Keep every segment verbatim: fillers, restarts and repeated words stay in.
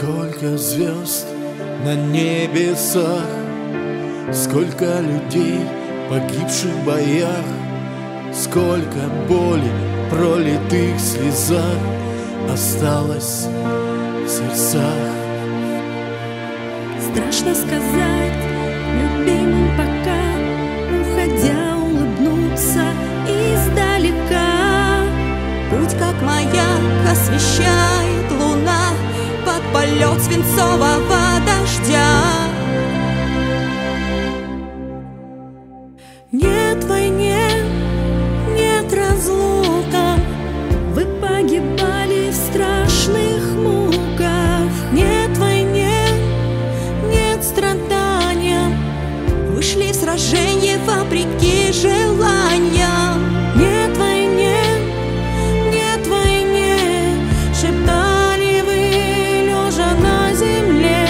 Сколько звезд на небесах, сколько людей, погибших в боях, сколько боли в пролитых слезах осталось в сердцах. Страшно сказать любимым пока, уходя, улыбнуться издалека. Путь, как маяк, освещает луна под полет свинцового дождя. Нет войне, нет разлука, вы погибали в страшных муках. Нет войне, нет страдания, вы шли в сражение вопреки желаниям. Нет войне, нет войне, шептали вы, лежа на земле.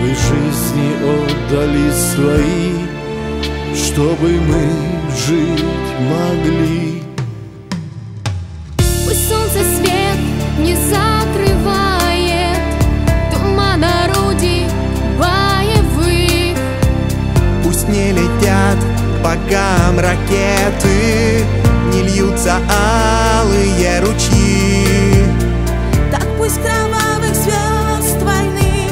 Вы жизни отдали свои, чтобы мы жить могли. Пусть солнце свет не закрывает, туман орудий боевых. Пусть не летят по горам ракеты, не льются алые ручьи. Так пусть кровавых звезд войны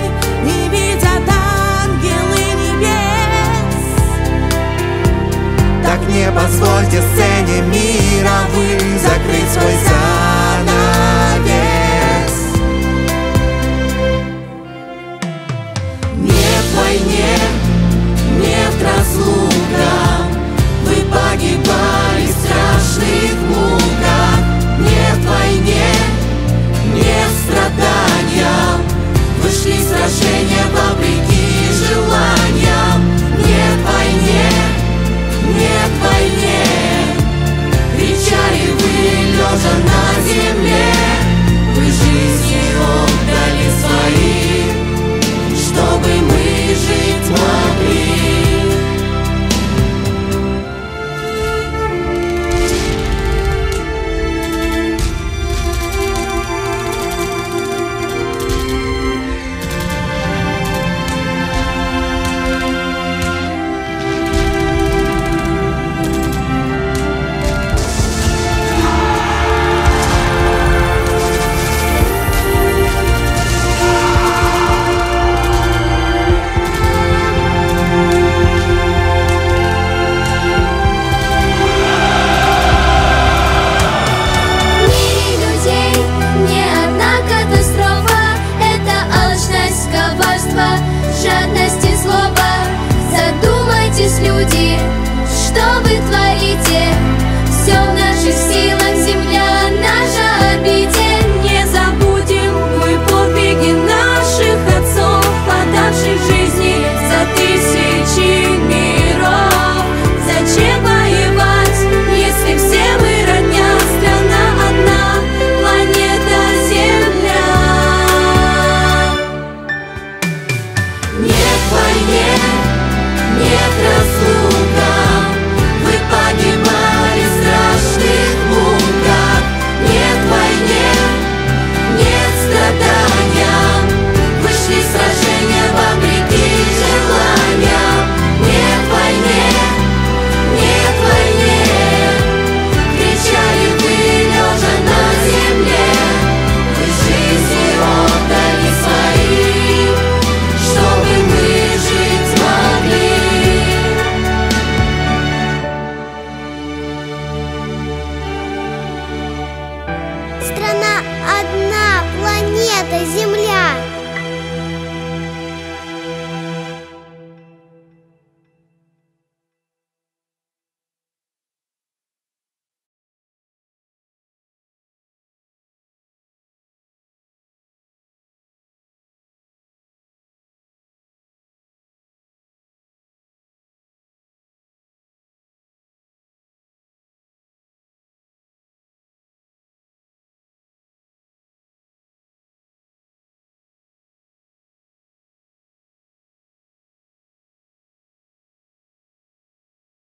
не видят ангелы небес. Так не позвольте сцене мировой закрыть свой зал.